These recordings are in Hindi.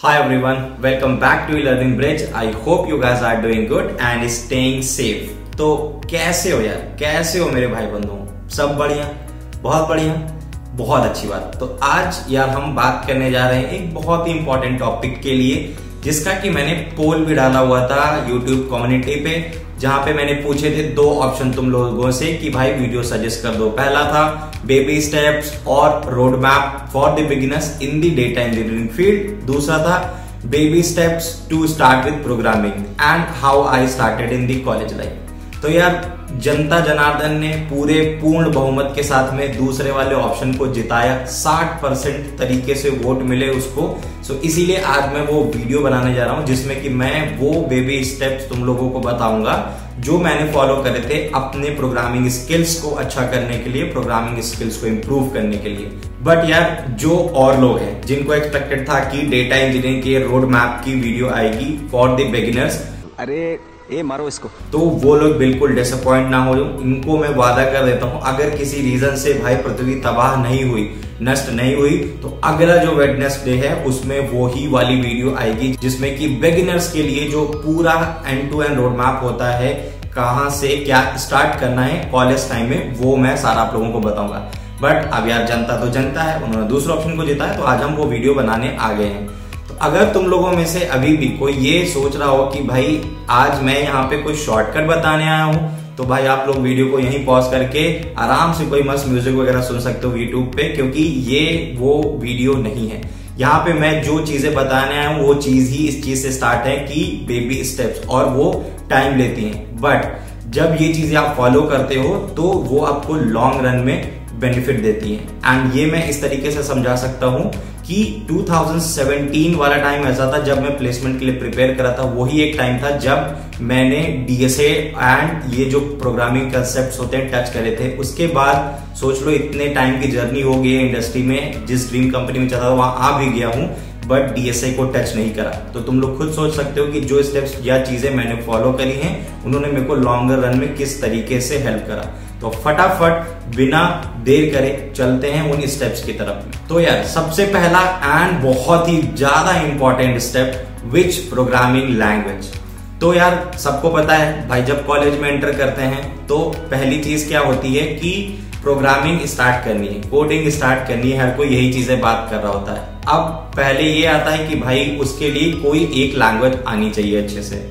Hi everyone, welcome back to E-Learning Bridge. I hope you guys are doing good and staying safe. तो कैसे हो यार, कैसे हो मेरे भाई बंधु? सब बढ़िया, बहुत बढ़िया, बहुत अच्छी बात। तो आज यार हम बात करने जा रहे हैं एक बहुत ही इंपॉर्टेंट टॉपिक के लिए, जिसका कि मैंने पोल भी डाला हुआ था YouTube कम्युनिटी पे, जहां पे मैंने पूछे थे दो ऑप्शन तुम लोगों से कि भाई वीडियो सजेस्ट कर दो। पहला था बेबी स्टेप्स और road map for the beginners in the data engineering field, दूसरा था baby steps to start with programming and how I started in the college life. तो यार जनता जनार्दन ने पूरे पूर्ण बहुमत के साथ में दूसरे वाले ऑप्शन को जिताया, 60% तरीके से वोट मिले उसको। सो इसीलिए आज मैं वो वीडियो बनाने जा रहा हूं जिसमें कि मैं वो बेबी स्टेप्स तुम लोगों को बताऊंगा जो मैंने फॉलो करे थे अपने प्रोग्रामिंग स्किल्स को अच्छा करने के लिए, प्रोग्रामिंग स्किल्स को इम्प्रूव करने के लिए। बट यार जो और लोग हैं जिनको एक्सपेक्टेड था कि डेटा इंजीनियरिंग के रोड मैप की वीडियो आएगी फॉर द बिगिनर्स, अरे ये मारो इसको, तो वो लोग बिल्कुल डिसअपॉइंट ना हो। इनको मैं वादा कर देता हूं, अगर किसी रीजन से भाई पृथ्वी तबाह नहीं हुई, नष्ट नहीं हुई, तो अगला जो वेडनेसडे है उसमें वो ही वाली वीडियो आएगी जिसमें कि बिगिनर्स के लिए जो पूरा end to end road map होता है, कहां से क्या स्टार्ट करना है कॉलेज टाइम में, वो मैं सारा आप लोगों को बताऊंगा। बट अब यार जनता तो जनता है, उन्होंने दूसरे ऑप्शन को जिताया, तो आज हम वो वीडियो बनाने आ गए हैं। अगर तुम लोगों में से अभी भी कोई ये सोच रहा हो कि भाई आज मैं यहाँ पे कोई शॉर्टकट बताने आया हूँ, तो भाई आप लोग वीडियो को यहीं पॉज करके आराम से कोई मस्त म्यूजिक वगैरह सुन सकते हो यूट्यूब पे, क्योंकि ये वो वीडियो नहीं है। यहाँ पे मैं जो चीजें बताने आया हूँ वो चीज ही इस चीज से स्टार्ट है कि बेबी स्टेप्स, और वो टाइम लेती है। बट जब ये चीजें आप फॉलो करते हो तो वो आपको लॉन्ग रन में बेनिफिट देती है। एंड ये मैं इस तरीके से समझा सकता हूँ कि 2017 वाला टाइम ऐसा था जब मैं प्लेसमेंट के लिए प्रिपेयर करा था। वही एक टाइम था जब मैंने DSA एंड ये जो प्रोग्रामिंग कंसेप्ट होते हैं टच करे थे। उसके बाद सोच लो इतने टाइम की जर्नी हो गई है इंडस्ट्री में, जिस ड्रीम कंपनी में चाहता था वहां आ भी गया हूँ, बट DSA को टच नहीं करा। तो तुम लोग खुद सोच सकते हो कि जो स्टेप्स या चीजें मैंने फॉलो करी हैं उन्होंने मेरे को लॉन्गर रन में किस तरीके से हेल्प करा। तो फटाफट बिना देर करे चलते हैं उन स्टेप्स की तरफ। तो यार सबसे पहला एंड बहुत ही ज्यादा important step, which programming language. तो यार सबको पता है भाई, जब कॉलेज में एंटर करते हैं तो पहली चीज क्या होती है कि प्रोग्रामिंग स्टार्ट करनी है, कोडिंग स्टार्ट करनी है, हर कोई यही चीजें बात कर रहा होता है। अब पहले ये आता है कि भाई उसके लिए कोई एक लैंग्वेज आनी चाहिए अच्छे से।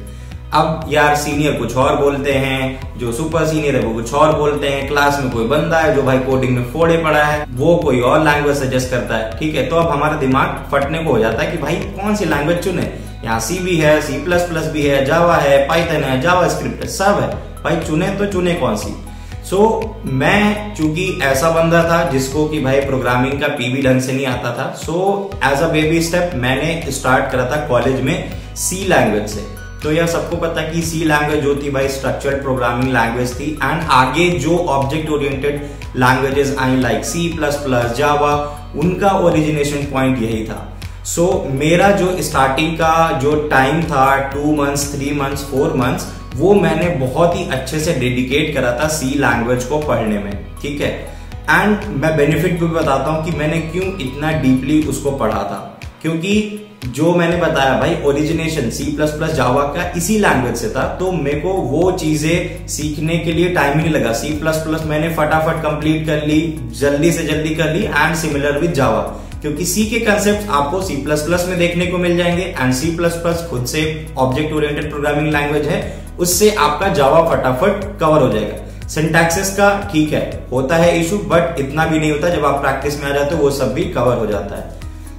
अब यार सीनियर कुछ और बोलते हैं, जो सुपर सीनियर है वो कुछ और बोलते हैं, क्लास में कोई बंदा है जो भाई कोडिंग में फोड़े पड़ा है वो कोई और लैंग्वेज सजेस्ट करता है, ठीक है। तो अब हमारा दिमाग फटने को हो जाता है कि भाई कौन सी लैंग्वेज चुने, यहाँ C भी है, C++ भी है, जावा है, पाइथन है, जावास्क्रिप्ट है, सब है भाई, चुने तो चुने कौन सी। सो मैं चूंकि ऐसा बंदा था जिसको कि भाई प्रोग्रामिंग का पी भी ढंग से नहीं आता था, so as a baby step मैंने स्टार्ट करा था कॉलेज में C लैंग्वेज से। तो यार सबको पता है कि C लैंग्वेज जो थी भाई स्ट्रक्चर्ड प्रोग्रामिंग लैंग्वेज थी, एंड आगे जो ऑब्जेक्ट ओरिएंटेड लैंग्वेजेस आई लाइक C++, जावा, उनका ओरिजिनेशन पॉइंट यही था। सो मेरा जो स्टार्टिंग का जो टाइम था 2 months, 3 months, 4 months, वो मैंने बहुत ही अच्छे से डेडिकेट करा था C लैंग्वेज को पढ़ने में, ठीक है। एंड मैं बेनिफिट भी बताता हूँ कि मैंने क्यों इतना डीपली उसको पढ़ा था, क्योंकि जो मैंने बताया भाई ओरिजिनेशन C++, जावा का इसी लैंग्वेज से था, तो मेरे को वो चीजें सीखने के लिए टाइम ही नहीं लगा। C++ मैंने फटाफट कंप्लीट कर ली, जल्दी से जल्दी कर ली, एंड सिमिलर विद जावा, क्योंकि C के कंसेप्ट आपको C++ में देखने को मिल जाएंगे, एंड C++ खुद से ऑब्जेक्ट ओरिएंटेड प्रोग्रामिंग लैंग्वेज है, उससे आपका जावा फटाफट कवर हो जाएगा। सिंटैक्सेस का ठीक है होता है इशू, बट इतना भी नहीं होता, जब आप प्रैक्टिस में आ जाते हो वो सब भी कवर हो जाता है।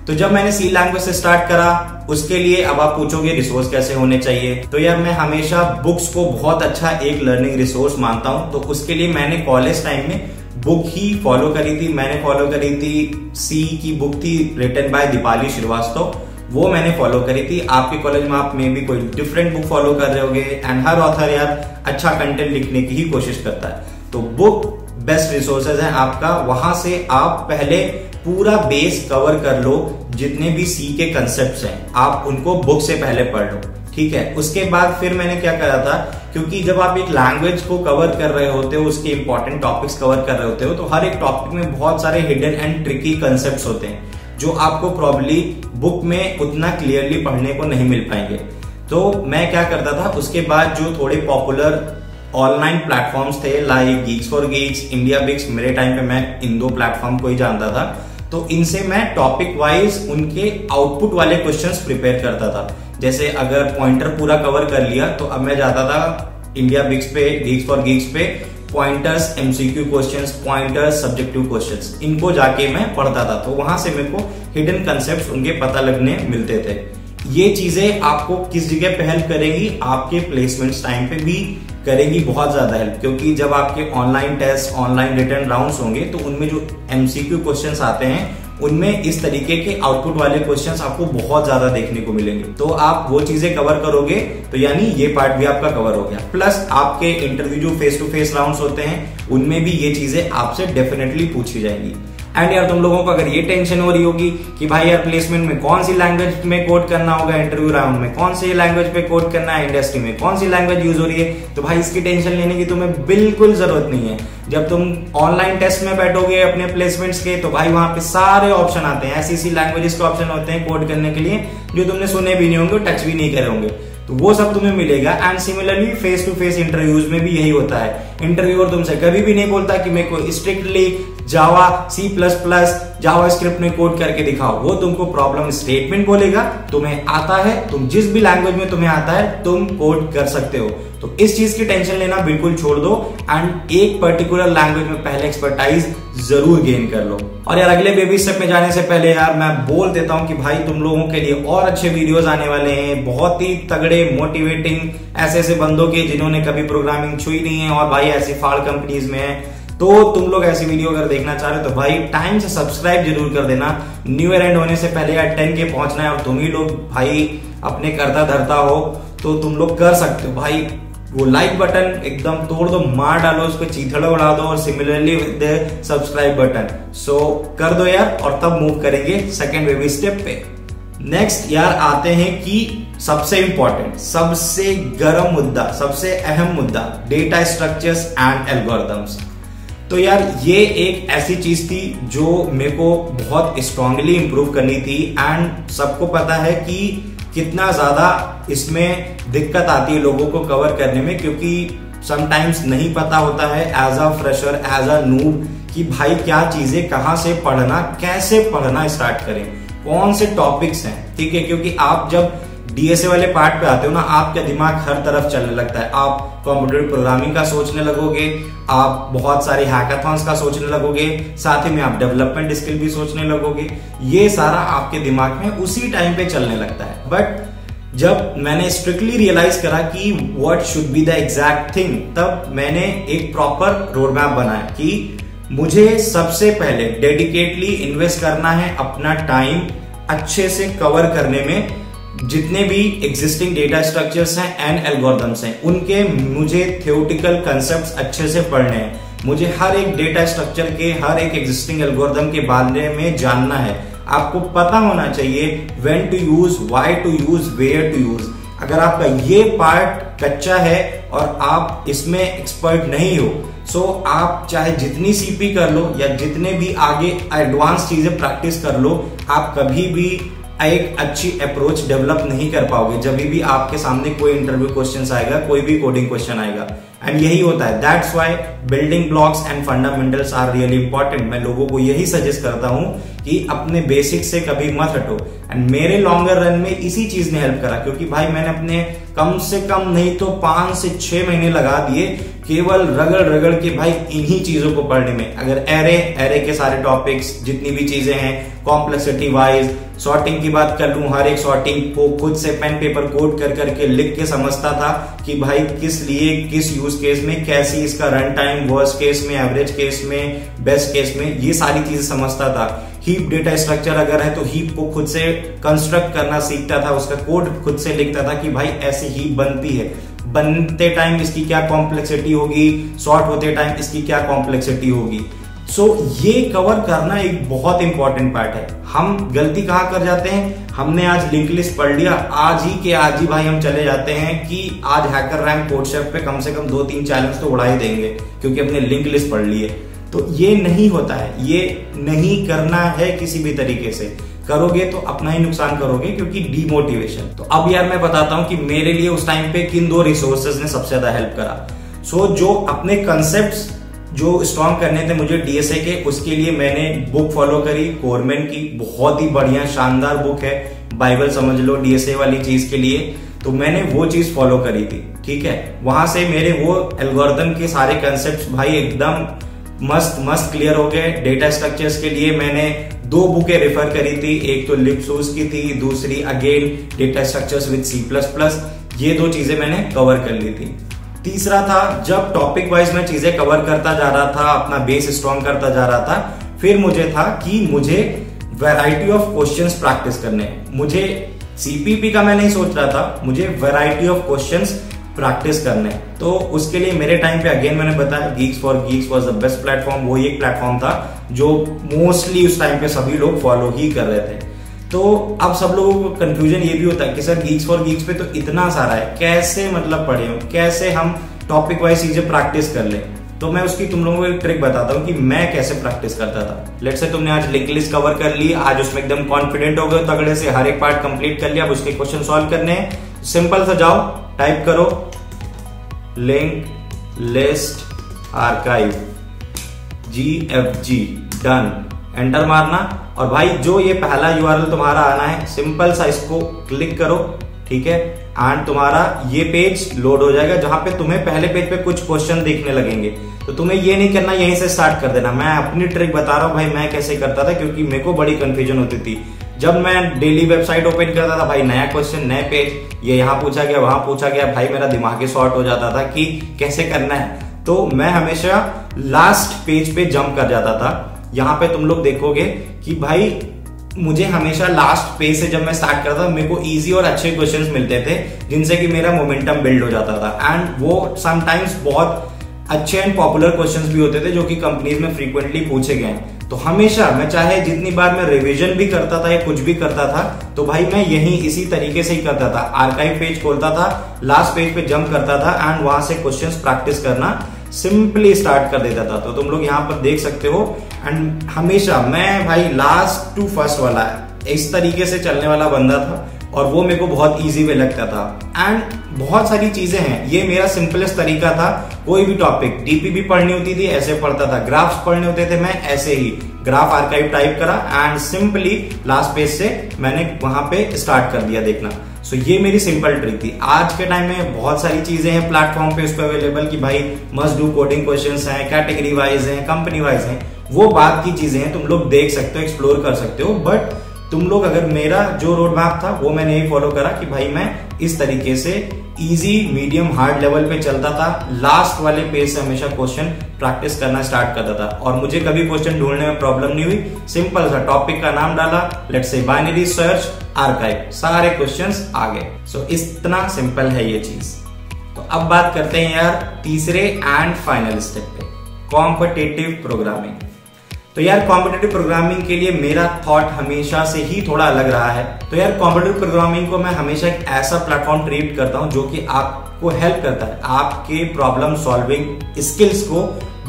तो जब मैंने C लैंग्वेज से स्टार्ट करा, उसके लिए अब आप पूछोगे रिसोर्स कैसे होने चाहिए। तो यार मैं हमेशा बुक्स को बहुत अच्छा एक लर्निंग रिसोर्स मानता हूं, तो उसके लिए मैंने कॉलेज टाइम में बुक ही फॉलो करी थी। मैंने फॉलो करी थी C की बुक थी रिटन बाय दीपाली श्रीवास्तव, वो मैंने फॉलो करी थी। आपके कॉलेज में आप में भी कोई डिफरेंट बुक फॉलो कर रहे होगे, एंड हर ऑथर यार अच्छा कंटेंट लिखने की ही कोशिश करता है, तो बुक बेस्ट रिसोर्सेज है आपका। वहां से आप पहले पूरा बेस कवर कर लो, जितने भी C के कंसेप्ट्स हैं आप उनको बुक से पहले पढ़ लो, ठीक है। उसके बाद फिर मैंने क्या करा था, क्योंकि जब आप एक लैंग्वेज को कवर कर रहे होते हो, उसके इंपॉर्टेंट टॉपिक्स कवर कर रहे होते हो, तो हर एक टॉपिक में बहुत सारे हिडन एंड ट्रिकी कंसेप्ट्स होते हैं, जो आपको प्रॉब्ली बुक में उतना क्लियरली पढ़ने को नहीं मिल पाएंगे। तो मैं क्या करता था, उसके बाद जो थोड़े पॉपुलर ऑनलाइन प्लेटफॉर्म्स थे लाइक GeeksForGeeks, इंडिया बिक्स, मेरे टाइम पे मैं इन दो प्लेटफॉर्म को ही जानता था, तो इनसे मैं टॉपिक वाइज उनके आउटपुट वाले क्वेश्चंस प्रिपेयर करता था। जैसे अगर पॉइंटर पूरा कवर कर लिया तो अब मैं जाता था इंडिया बिक्स पे, GeeksForGeeks पे, pointers, MCQ questions, pointers, subjective questions, इनको जाके मैं पढ़ता था। तो वहां से मेरे को हिडन कॉन्सेप्ट्स उनके पता लगने मिलते थे। ये चीजें आपको किस जगह पे हेल्प करेगी, आपके प्लेसमेंट्स टाइम पे भी करेगी बहुत ज्यादा हेल्प, क्योंकि जब आपके online test, online written rounds होंगे तो उनमें जो एमसीक्यू क्वेश्चंस आते हैं उनमें इस तरीके के आउटपुट वाले क्वेश्चंस आपको बहुत ज्यादा देखने को मिलेंगे। तो आप वो चीजें कवर करोगे तो यानी ये पार्ट भी आपका कवर हो गया। प्लस आपके इंटरव्यू जो फेस टू फेस राउंड्स होते हैं उनमें भी ये चीजें आपसे डेफिनेटली पूछी जाएंगी। एंड यार तुम लोगों को अगर ये टेंशन हो रही होगी कि भाई यार प्लेसमेंट में कौन सी लैंग्वेज में कोड करना होगा, इंटरव्यू राउंड में कौन सी लैंग्वेज पे कोड करना है, इंडस्ट्री में कौन सी लैंग्वेज यूज हो रही है, तो भाई इसकी टेंशन लेने की तुम्हें बिल्कुल जरूरत नहीं है। जब तुम ऑनलाइन टेस्ट में बैठोगे अपने प्लेसमेंट्स के तो भाई वहां पे सारे ऑप्शन आते हैं, ऐसी ऐसी लैंग्वेजेस के ऑप्शन होते हैं कोड करने के लिए जो तुमने सुने भी नहीं होंगे, टच भी नहीं करे होंगे, तो वो सब तुम्हें मिलेगा। And similarly face to face interviews में भी यही होता है, इंटरव्यूअर तुमसे कभी भी नहीं बोलता कि मेरे को स्ट्रिक्टली जावा, C++, जावास्क्रिप्ट में कोड करके दिखाओ। वो तुमको प्रॉब्लम स्टेटमेंट बोलेगा, तुम्हें आता है, तुम जिस भी लैंग्वेज में तुम्हें आता है तुम कोड कर सकते हो। तो इस चीज की टेंशन लेना बिल्कुल छोड़ दो एंड एक पर्टिकुलर लैंग्वेज में पहले एक्सपर्टाइज जरूर गेन कर लो। और यार अगले बेबी स्टेप में जाने से पहले यार मैं बोल देता हूँ कि भाई तुम लोगों के लिए और अच्छे वीडियोस आने वाले हैं, बहुत ही तगड़े मोटिवेटिंग, ऐसे ऐसे बंदों के जिन्होंने कभी प्रोग्रामिंग छुई नहीं है और भाई ऐसी फाड़ कंपनीज में है। तो तुम लोग ऐसी वीडियो अगर देखना चाह रहे हो तो भाई टाइम से सब्सक्राइब जरूर कर देना। न्यू ईयर एंड होने से पहले यार 10K पहुंचना है और तुम ही लोग भाई अपने करता धरता हो तो तुम लोग कर सकते हो। भाई वो लाइक बटन एकदम तोड़ दो, मार डालो उसको, चीथड़ा उड़ा दो, और similarly with the subscribe button सो कर दो यार, और तब मूव करेंगे सेकेंड बेबी स्टेप पे। नेक्स्ट यार आते हैं कि सबसे इंपॉर्टेंट, सबसे गर्म मुद्दा, सबसे अहम मुद्दा, डेटा स्ट्रक्चर्स एंड एल्गोरिथम्स। तो यार ये एक ऐसी चीज थी जो मेरे को बहुत स्ट्रांगली इंप्रूव करनी थी एंड सबको पता है कि कितना ज्यादा इसमें दिक्कत आती है लोगों को कवर करने में, क्योंकि समटाइम्स नहीं पता होता है as a fresher, as a noob, कि भाई क्या चीजें कहाँ से पढ़ना, कैसे पढ़ना स्टार्ट करें, कौन से टॉपिक्स हैं, ठीक है। क्योंकि आप जब DSA वाले पार्ट पे आते हो ना, आपका दिमाग हर तरफ चलने लगता है, आप कंप्यूटर प्रोग्रामिंग का सोचने लगोगे, आप बहुत सारे हैकाथॉन्स का सोचने लगोगे, साथ ही में आप डेवलपमेंट स्किल भी सोचने लगोगे, ये सारा आपके दिमाग में उसी टाइम पे चलने लगता है। बट जब मैंने स्ट्रिक्टली रियलाइज करा कि what should be the exact thing, तब मैंने एक प्रॉपर रोड मैप बनाया कि मुझे सबसे पहले डेडिकेटली इन्वेस्ट करना है अपना टाइम अच्छे से कवर करने में, जितने भी एग्जिस्टिंग डेटा स्ट्रक्चर्स हैं एंड एल्गोरिथम्स हैं उनके मुझे थ्योरेटिकल कॉन्सेप्ट्स अच्छे से पढ़ने हैं, मुझे हर एक डेटा स्ट्रक्चर के, हर एक एग्जिस्टिंग एल्गोरिथम के बारे में जानना है। आपको पता होना चाहिए when to use, why to use, where to use. अगर आपका ये पार्ट कच्चा है और आप इसमें एक्सपर्ट नहीं हो, सो आप चाहे जितनी सीपी कर लो या जितने भी आगे एडवांस चीजें प्रैक्टिस कर लो, आप कभी भी एक अच्छी अप्रोच डेवलप नहीं कर पाओगे जब भी आपके सामने कोई इंटरव्यू क्वेश्चन आएगा, कोई भी कोडिंग क्वेश्चन आएगा। एंड यही होता है, that's why building blocks and fundamentals are really important. मैं लोगों को यही सजेस्ट करता हूं कि अपने बेसिक से कभी मत हटो एंड मेरे लॉन्गर रन में इसी चीज ने हेल्प करा, क्योंकि भाई मैंने अपने कम से कम नहीं तो 5 से 6 महीने लगा दिए केवल रगड़ रगड़ के भाई इन्हीं चीजों को पढ़ने में। अगर एरे के सारे टॉपिक्स, जितनी भी चीजें हैं, कॉम्प्लेक्सिटी वाइज, सॉर्टिंग की बात कर लूं, हर एक सॉर्टिंग को खुद से पेन पेपर कोड कर करके लिख के समझता था कि भाई किस लिए, किस यूज केस में, कैसी इसका रन टाइम, वर्स्ट केस में, एवरेज केस में, बेस्ट केस में, ये सारी चीजें समझता था। हीप डेटा स्ट्रक्चर अगर है तो हीप को खुद से कंस्ट्रक्ट करना सीखता था, उसका कोड खुद से लिखता था कि भाई ऐसी हीप बनती है, बनते टाइम इसकी क्या कॉम्प्लेक्सिटी होगी, सॉर्ट होते टाइम इसकी क्या कॉम्प्लेक्सिटी होगी। सो ये कवर करना एक बहुत इंपॉर्टेंट पार्ट है। हम गलती कहाँ कर जाते हैं, हमने आज लिंक लिस्ट पढ़ लिया, आज ही भाई हम चले जाते हैं कि आज हैकर रैंक कोडशेफ पे कम से कम 2-3 चैलेंज तो उड़ा ही देंगे क्योंकि हमने लिंक लिस्ट पढ़ ली है। तो ये नहीं होता है, ये नहीं करना है किसी भी तरीके से। करोगे तो अपना ही नुकसान करोगे, क्योंकि डिमोटिवेशन। तो अब यार मैं बताता हूँ कि मेरे लिए उस टाइम पे किन दो रिसोर्सेज ने सबसे ज्यादा हेल्प करा। सो जो अपने कंसेप्ट्स जो स्ट्रॉन्ग करने थे मुझे डीएसए के, उसके लिए मैंने बुक फॉलो करी कोरमैन की, बहुत ही बढ़िया शानदार बुक है, बाइबल समझ लो डीएसए वाली चीज के लिए। तो मैंने वो चीज फॉलो करी थी, ठीक है। वहां से मेरे वो एल्गोरिथम के सारे कंसेप्ट्स भाई एकदम मस्त मस्त क्लियर हो गए। डेटा स्ट्रक्चर्स के लिए मैंने दो बुकें रेफर करी थी, एक तो लिप्सूस की थी, दूसरी again data structures with C++। ये दो चीजें मैंने कवर कर ली थी। तीसरा था, जब टॉपिक वाइज मैं चीजें कवर करता जा रहा था, अपना बेस स्ट्रॉन्ग करता जा रहा था, फिर मुझे था कि मुझे वैरायटी ऑफ क्वेश्चंस प्रैक्टिस करने। मुझे सीपीपी का मैं नहीं सोच रहा था, मुझे वैरायटी ऑफ क्वेश्चंस प्रैक्टिस करने। तो उसके लिए मेरे टाइम पे अगेन मैंने बताया GeeksForGeeks was the best platform. वो एक प्लेटफॉर्म था जो मोस्टली उस टाइम पे सभी लोग फॉलो ही कर रहे थे। तो अब सब लोगों को कंफ्यूजन ये भी होता है कि सर GeeksForGeeks पे तो इतना सारा है, कैसे मतलब पढ़े, कैसे हम टॉपिक वाइज चीजें प्रैक्टिस कर ले। तो मैं उसकी तुम लोगों को एक ट्रिक बताता हूँ कि मैं कैसे प्रैक्टिस करता था। लेट्स से तुमने आज लिंक लिस्ट कवर कर ली, आज उसमें एकदम कॉन्फिडेंट हो गए, तगड़े से हर एक पार्ट कंप्लीट कर लिया। अब उसके क्वेश्चन सॉल्व करने हैं। सिंपल सा जाओ, टाइप करो link list archive GFG, done, enter मारना। और भाई जो ये पहला URL तुम्हारा आना है, सिंपल सा इसको क्लिक करो, ठीक है, एंड तुम्हारा ये पेज लोड हो जाएगा जहां पे तुम्हें पहले पेज पे कुछ क्वेश्चन देखने लगेंगे। तो तुम्हें ये नहीं करना, यहीं से स्टार्ट कर देना। मैं अपनी ट्रिक बता रहा हूँ भाई, मैं कैसे करता था, क्योंकि मेरे को बड़ी कंफ्यूजन होती थी। जब मैं डेली वेबसाइट ओपन करता था भाई, नया क्वेश्चन, नए पेज, ये यहाँ पूछा गया, वहां पूछा गया, भाई मेरा दिमाग ही शॉर्ट हो जाता था कि कैसे करना है। तो मैं हमेशा लास्ट पेज पे जंप कर जाता था। यहाँ पे तुम लोग देखोगे कि भाई मुझे हमेशा लास्ट पेज से जब मैं स्टार्ट करता था, मेरे को इजी और अच्छे क्वेश्चंस मिलते थे जिनसे कि मेरा मोमेंटम बिल्ड हो जाता था। एंड वो समटाइम्स बहुत अच्छे एंड पॉपुलर क्वेश्चंस भी होते थे जो कि कंपनीज में फ्रीक्वेंटली पूछे गए हैं। तो हमेशा मैं, चाहे जितनी बार मैं रिविजन भी करता था या कुछ भी करता था, तो भाई मैं यही इसी तरीके से ही करता था। आर्काइव पेज खोलता था, लास्ट पेज पे जंप करता था एंड वहां से क्वेश्चंस प्रैक्टिस करना सिंपली स्टार्ट कर देता था। तो तुम लोग यहाँ पर देख सकते हो। एंड हमेशा मैं भाई लास्ट टू फर्स्ट वाला इस तरीके से चलने वाला बंदा था, और वो मेरे को बहुत इजी वे लगता था। एंड बहुत सारी चीजें हैं, ये मेरा सिंपलेस्ट तरीका था। कोई भी टॉपिक, डीपीबी पढ़नी होती थी, ऐसे पढ़ता था, ग्राफ्स पढ़ने होते थे, मैं ऐसे ही ग्राफ आर्काइव टाइप करा एंड सिंपली लास्ट पेज से मैंने वहां पे स्टार्ट कर दिया देखना। सो ये मेरी सिंपल ट्रिक थी। आज के टाइम में बहुत सारी चीजें हैं प्लेटफॉर्म पे उस पर अवेलेबल कि भाई मस्ट डू कोडिंग क्वेश्चंस हैं, कैटेगरी वाइज हैं, कंपनी वाइज हैं, वो बात की चीजें हैं, तुम लोग देख सकते हो, एक्सप्लोर कर सकते हो। बट तुम लोग, अगर मेरा जो रोड मैप था वो मैंने यही फॉलो करा कि भाई मैं इस तरीके से इजी, मीडियम, हार्ड लेवल पे चलता था। लास्ट वाले पेज से हमेशा क्वेश्चन प्रैक्टिस करना स्टार्ट करता था और मुझे कभी क्वेश्चन ढूंढने में प्रॉब्लम नहीं हुई। सिंपल सा टॉपिक का नाम डाला, let's say binary search archive, सारे क्वेश्चंस आ गए। सो इतना सिंपल है ये चीज। तो अब बात करते हैं यार तीसरे एंड फाइनल स्टेप पे, कॉम्पिटिटिव प्रोग्रामिंग। तो यार कॉम्पिटिटिव प्रोग्रामिंग के लिए मेरा थॉट हमेशा से ही थोड़ा अलग रहा है। तो यार कॉम्पिटिटिव प्रोग्रामिंग को मैं हमेशा एक ऐसा प्लेटफॉर्म क्रिएट करता हूं जो कि आपको हेल्प करता है आपके प्रॉब्लम सॉल्विंग स्किल्स को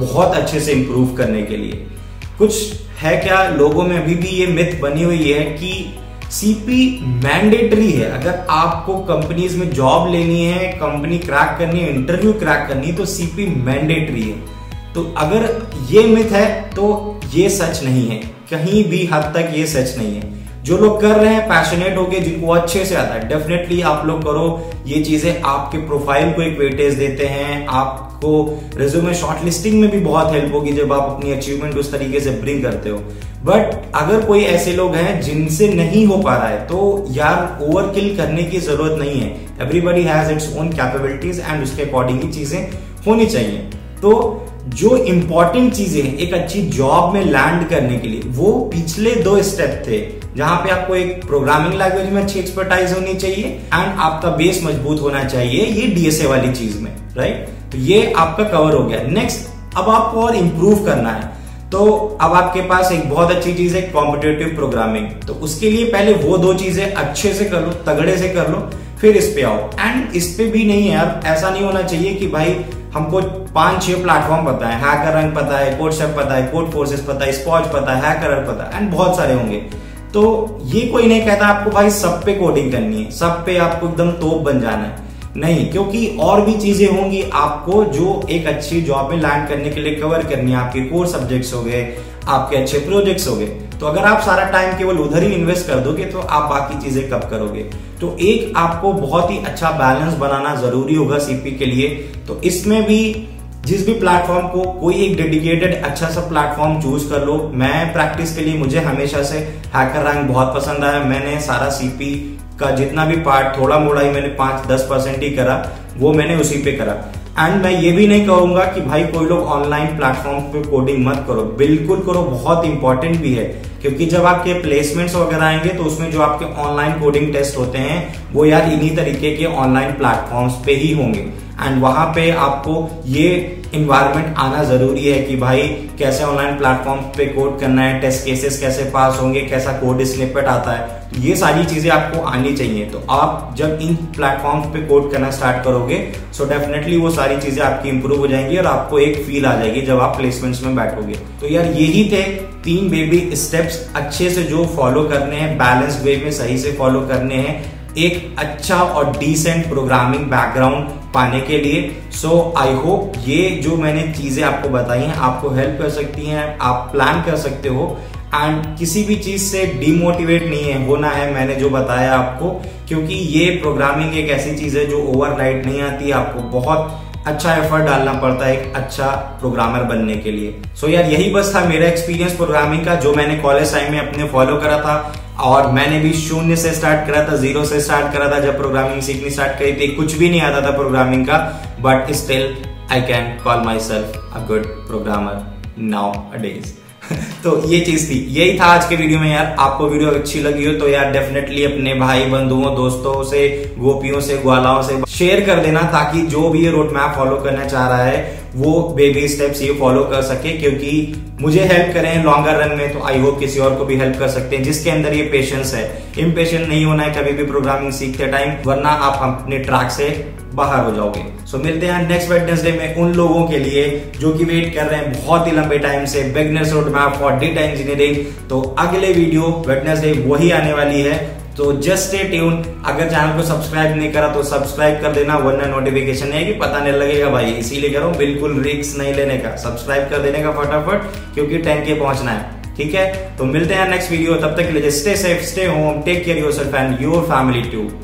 बहुत अच्छे से इंप्रूव करने के लिए। कुछ है क्या, लोगों में अभी भी ये मिथ बनी हुई है कि सीपी मैंडेटरी है। अगर आपको कंपनीज में जॉब लेनी है, कंपनी क्रैक करनी है, इंटरव्यू क्रैक करनी है, तो सीपी मैंडेटरी है। तो अगर ये मिथ है तो ये सच नहीं है, कहीं भी हद तक ये सच नहीं है। जो लोग कर रहे हैं पैशनेट होके, जिनको अच्छे से आता है, डेफिनेटली आप लोग करो ये चीजें। आपके प्रोफाइल को एक वेटेज देते हैं, आपको रिज्यूमे शॉर्टलिस्टिंग में भी बहुत हेल्प होगी जब आप अपनी अचीवमेंट उस तरीके से ब्रिंग करते हो। बट अगर कोई ऐसे लोग हैं जिनसे नहीं हो पा रहा है, तो यार ओवरकिल करने की जरूरत नहीं है। Everybody has its own capabilities and उसके अकॉर्डिंगली चीजें होनी चाहिए। तो जो इंपॉर्टेंट चीजें एक अच्छी जॉब में लैंड करने के लिए, वो पिछले दो स्टेप थे, जहां पे आपको एक प्रोग्रामिंग लैंग्वेज में अच्छी एक्सपर्टाइज होनी चाहिए एंड आपका बेस मजबूत होना चाहिए, ये डीएसए वाली चीज में, राइट। तो ये आपका कवर हो गया। नेक्स्ट, अब आपको और इंप्रूव करना है। तो अब आपके पास एक बहुत अच्छी चीज है, कॉम्पिटिटिव प्रोग्रामिंग। तो उसके लिए पहले वो दो चीजें अच्छे से कर लो, तगड़े से कर लो, फिर इस पे आओ। एंड इस पे भी नहीं है, ऐसा नहीं होना चाहिए कि भाई हमको 5-6 प्लेटफॉर्म पता है, हैकर रंग पता है, कोड शेफ पता है, कोड फोर्सेस पता है, स्पॉच पता है, हैकर पता है, एंड बहुत सारे होंगे। तो ये कोई नहीं कहता आपको भाई सब पे कोडिंग करनी है, सब पे आपको एकदम तोप बन जाना है, नहीं, क्योंकि और भी चीजें होंगी आपको जो एक अच्छी जॉब में लैंड करने के लिए कवर करनी है। आपके कोर सब्जेक्ट्स हो गए, आपके अच्छे प्रोजेक्ट्स हो गए, तो अगर आप सारा टाइम केवल उधर ही इन्वेस्ट कर दोगे तो आप बाकी चीजें कब करोगे। तो एक आपको बहुत ही अच्छा बैलेंस बनाना जरूरी होगा सीपी के लिए। तो इसमें भी जिस भी प्लेटफॉर्म को कोई एक डेडिकेटेड अच्छा सा प्लेटफॉर्म चूज कर लो। मैं प्रैक्टिस के लिए, मुझे हमेशा से हैकर रैंक बहुत पसंद आया। मैंने सारा सीपी का जितना भी पार्ट थोड़ा मोड़ा ही, मैंने 5-10% ही करा, वो मैंने उसी पे करा। एंड मैं ये भी नहीं कहूंगा कि भाई कोई लोग ऑनलाइन प्लेटफॉर्म पे कोडिंग मत करो, बिल्कुल करो, बहुत इंपॉर्टेंट भी है, क्योंकि जब आपके प्लेसमेंट्स वगैरह आएंगे तो उसमें जो आपके ऑनलाइन कोडिंग टेस्ट होते हैं वो यार इन्हीं तरीके के ऑनलाइन प्लेटफॉर्म्स पे ही होंगे। एंड वहां पे आपको ये इन्वायरमेंट आना जरूरी है कि भाई कैसे ऑनलाइन प्लेटफॉर्म पे कोड करना है, टेस्ट केसेस कैसे पास होंगे, कैसा कोड स्निपेट आता है, तो ये सारी चीजें आपको आनी चाहिए। तो आप जब इन प्लेटफॉर्म पे कोड करना स्टार्ट करोगे सो डेफिनेटली वो सारी चीजें आपकी इंप्रूव हो जाएंगी और आपको एक फील आ जाएगी जब आप प्लेसमेंट्स में बैठोगे। तो यार यही थे 3 बेबी स्टेप्स अच्छे से जो फॉलो करने हैं, बैलेंस वे में सही से फॉलो करने हैं एक अच्छा और डिसेंट प्रोग्रामिंग बैकग्राउंड पाने के लिए। सो आई होप ये जो मैंने चीजें आपको बताई हैं आपको हेल्प कर सकती हैं, आप प्लान कर सकते हो। एंड किसी भी चीज से डिमोटिवेट नहीं है होना है, मैंने जो बताया आपको, क्योंकि ये प्रोग्रामिंग एक ऐसी चीज है जो ओवरनाइट नहीं आती, आपको बहुत अच्छा एफर्ट डालना पड़ता है एक अच्छा प्रोग्रामर बनने के लिए। सो यार यही बस था मेरा एक्सपीरियंस प्रोग्रामिंग का जो मैंने कॉलेज टाइम में अपने फॉलो करा था, और मैंने भी 0 से स्टार्ट करा था, 0 से स्टार्ट करा था जब प्रोग्रामिंग सीखनी स्टार्ट करी थी, कुछ भी नहीं आता था प्रोग्रामिंग का, but still I can call myself a good programmer nowadays. तो ये चीज थी, यही था आज के वीडियो में। यार आपको वीडियो अच्छी लगी हो तो यार डेफिनेटली अपने भाई बंधुओं, दोस्तों से, गोपियों से, ग्वालाओं से शेयर कर देना, ताकि जो भी ये रोड मैप फॉलो करना चाह रहा है वो बेबी स्टेप्स ये फॉलो कर सके, क्योंकि मुझे हेल्प करें लॉन्गर रन में, तो आई होप किसी और को भी हेल्प कर सकते हैं जिसके अंदर ये पेशेंस है। इम्पेशेंट नहीं होना है कभी भी प्रोग्रामिंग सीखते टाइम, वरना आप अपने ट्रैक से बाहर हो जाओगे। सो मिलते हैं नेक्स्ट वेडनेसडे में उन लोगों के लिए जो कि वेट कर रहे हैं बहुत ही लंबे टाइम से, beginners road map for data engineering. तो अगले वीडियो वेडनेसडे वही आने वाली है, तो जस्ट स्टे ट्यून। अगर चैनल को सब्सक्राइब नहीं करा तो सब्सक्राइब कर देना, वरना नोटिफिकेशन नहीं आएगी, पता नहीं लगेगा भाई, इसीलिए करो, बिल्कुल रिस्क नहीं लेने का, सब्सक्राइब कर देने का फटाफट, क्योंकि 10K पहुंचना है। ठीक है, तो मिलते हैं नेक्स्ट वीडियो, तब तक के लिए stay safe, stay home, take care yourself and your family to.